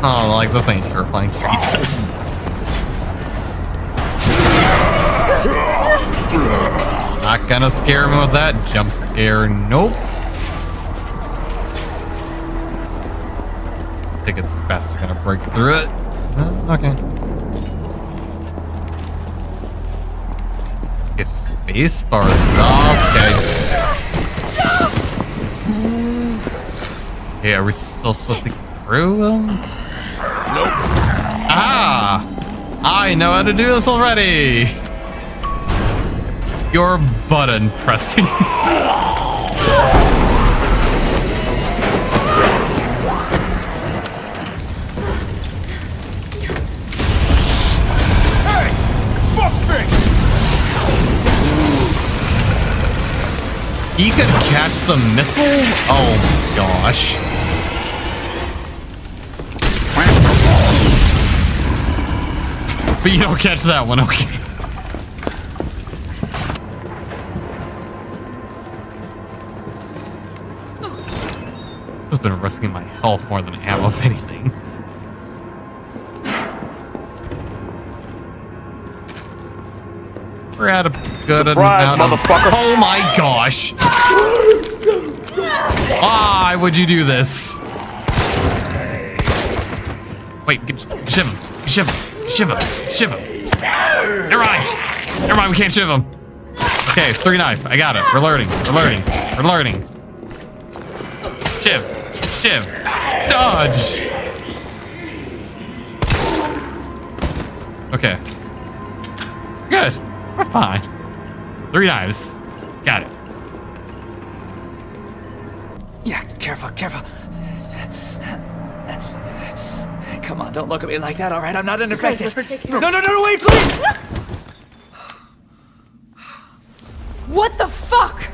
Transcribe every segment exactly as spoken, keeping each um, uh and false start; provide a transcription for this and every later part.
Oh, like this ain't terrifying. Jesus. Not gonna scare him with that jump scare. Nope. I think it's best we're gonna break through it. Uh, okay. Get space bars off, guys. Yeah, are we still supposed to get through them? Nope. Ah! I know how to do this already! Your button pressing. Hey, fuck me! He could catch the missile? Oh my gosh. But you don't catch that one, okay. Been risking my health more than ammo, if anything. We're at a good surprise, amount of... motherfucker. Oh my gosh! Why would you do this? Wait, shiv him, shiv him, shiv him, shiv him. Never mind, never mind. We can't shiv him. Okay, three knife. I got it. We're learning. We're learning. We're learning. Shiv. Shiv. Dodge. Okay. Good. We're fine. Three knives. Got it. Yeah, careful, careful. Come on, don't look at me like that, all right? I'm not infected. No, no, no, no, wait, please! What the fuck?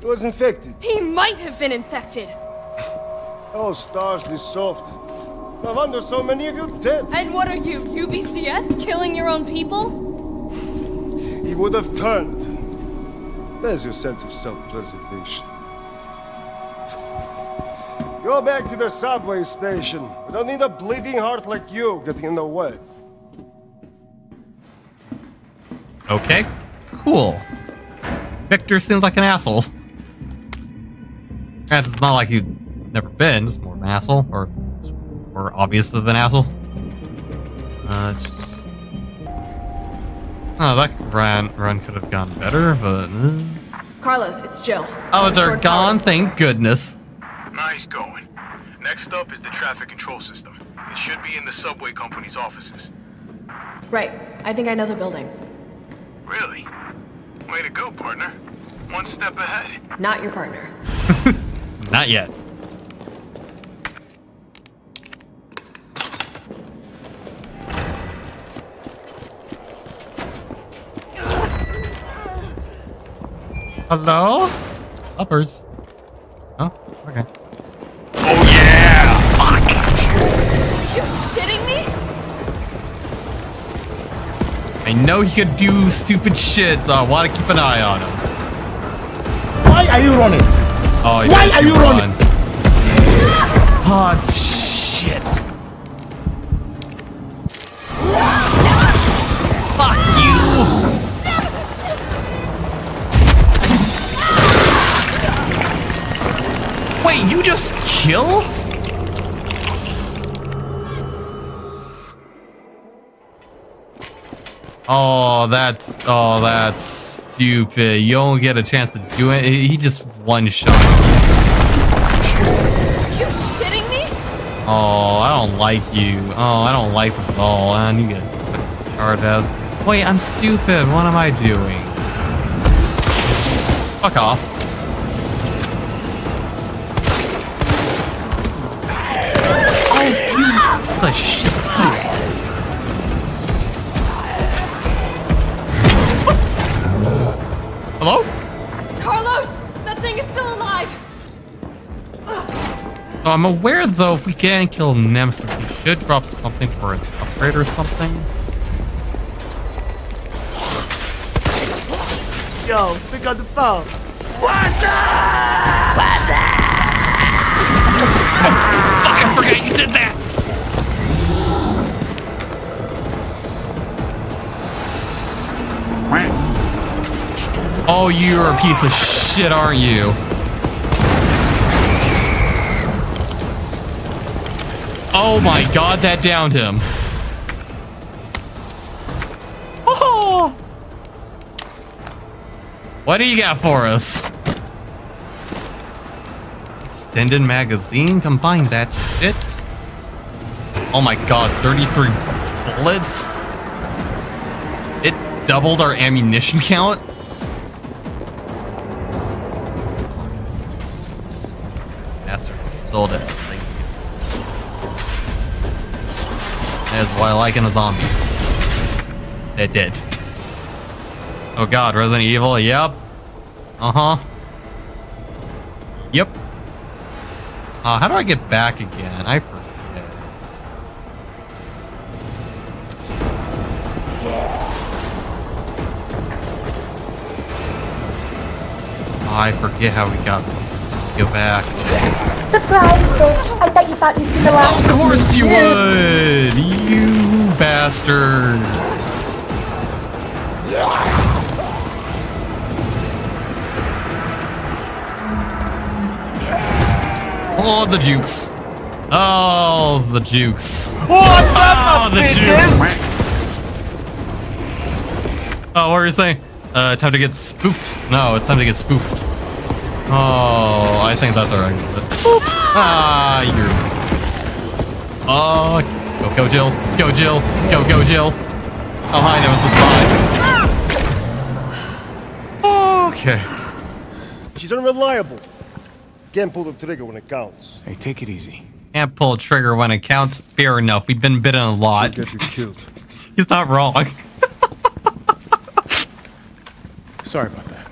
He was infected. He might have been infected. Oh, stars, this soft. No wonder so many of you dead. And what are you, U B C S? Killing your own people? He would have turned. There's your sense of self-preservation. Go back to the subway station. We don't need a bleeding heart like you getting in the way. Okay, cool. Victor seems like an asshole. It's not like you... never been, it's more of an asshole, or more obvious of an asshole. Uh, just... Oh, that run, run could have gone better, but... Carlos, it's Jill. Oh, they're gone, thank goodness. Nice going. Next up is the traffic control system. It should be in the subway company's offices. Right. I think I know the building. Really? Way to go, partner. One step ahead. Not your partner. Not yet. Hello? Uppers. Oh, okay. Oh yeah! Fuck! Are you shitting me? I know he could do stupid shit, so I want to keep an eye on him. Why are you running? Oh, you Why are you run. running? Oh, shit. Fuck you! Wait, you just kill? Oh, that's oh, that's stupid. You don't get a chance to do it. He just one shot. Are you shitting me? Oh, I don't like you. Oh, I don't like this at all. I need to get charred out. Wait, I'm stupid. What am I doing? Fuck off. The shit. Hello? Carlos, that thing is still alive. So I'm aware though, if we can kill Nemesis, we should drop something for an upgrade or something. Yo, pick up the phone. What's up? What's up? I fucking forgot you did that. Oh, you're a piece of shit, aren't you? Oh my god, that downed him. Oh! What do you got for us? Extended magazine? Combine that shit. Oh my god, thirty-three bullets? It doubled our ammunition count? Bastard, stole that. That's why I like in a zombie. It did. Oh god, Resident Evil, yep. Uh-huh. Yep. Uh, how do I get back again? I forgot. I forget how we got go back. Surprise, bitch! I bet you thought you'd see the last. Of course you would, you bastard! Oh, the jukes! Oh, the jukes! What's up, oh, the jukes! Oh, what are you saying? Uh, time to get spooked. No, it's time to get spoofed. Oh, I think that's alright. Boop. Ah, you're. Oh, go, go, Jill. Go, Jill. Go, go, Jill. Oh, hi, Nemesis. Bye. Ah! Okay. She's unreliable. Can't pull the trigger when it counts. Hey, take it easy. Can't pull a trigger when it counts. Fair enough. We've been bitten a lot. Get you killed. He's not wrong. Sorry about that.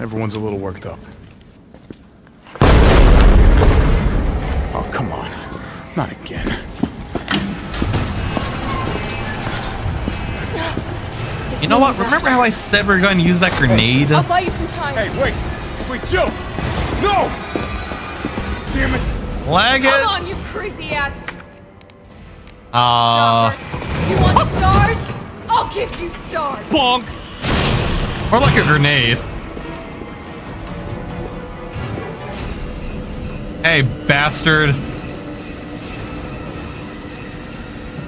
Everyone's a little worked up. Oh, come on. Not again. It's you know what? Remember how I said we were going to use that grenade? I'll buy you some time. Hey, wait. Wait, Jill. No! Damn it. Lag it. Come on, you creepy ass. Uh. You want stars? I'll give you stars. Bonk. Or like a grenade. Hey, bastard.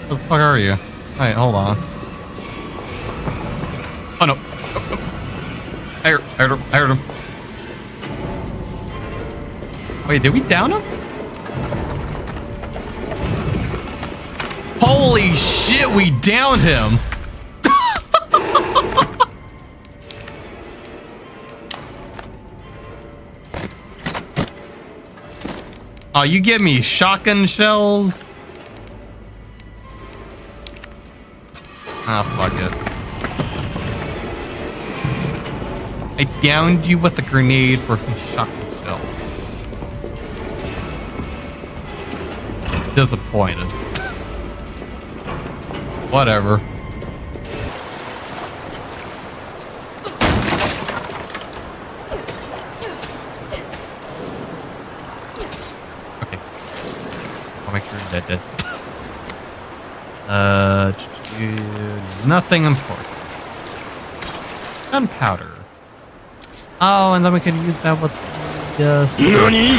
Where the fuck are you? Alright, hold on. Oh no. Oh, no. I, heard, I, heard him. I heard him. Wait, did we down him? Holy shit, we downed him! Oh, you give me shotgun shells? Ah, fuck it. I downed you with a grenade for some shotgun shells. Disappointed. Whatever. Dead, dead. Uh, nothing important. Gunpowder. Oh, and then we can use that with the. Nani?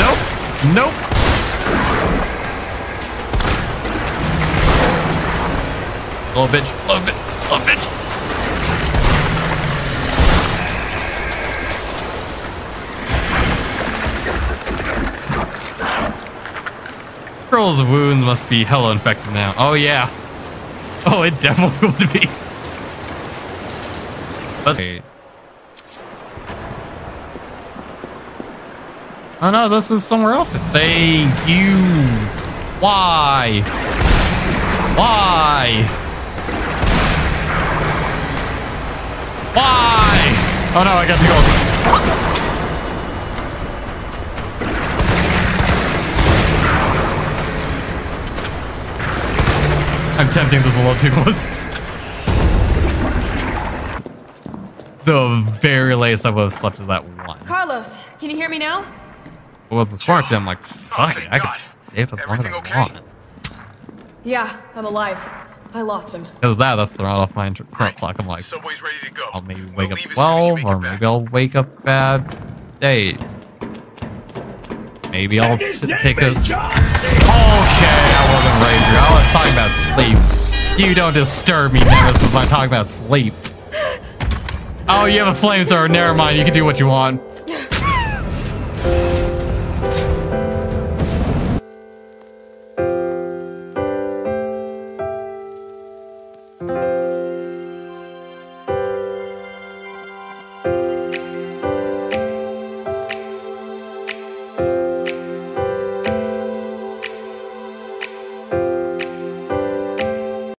Nope. Nope. Little bitch. Little bitch. Little bitch. Girl's wounds must be hella infected now. Oh, yeah. Oh, it definitely would be. But oh, no, this is somewhere else. Thank you. Why? Why? Why? Oh, no, I got to go. I'm tempting this a little too close. The very latest I would have slept is that one. Carlos, can you hear me now? Well, the smarts, I'm like, fuck it, I can stay up as long as I want. Yeah, I'm alive. I lost him. Because that, that's right off my current right. clock. I'm like, Subway's ready to go. I'll maybe wake we'll up twelve, or maybe I'll wake up at eight. Maybe I'll take a... Okay, I wasn't ready. I was talking about sleep. You don't disturb me, Nemesis, when I talk about sleep. Oh, you have a flamethrower. Never mind. You can do what you want.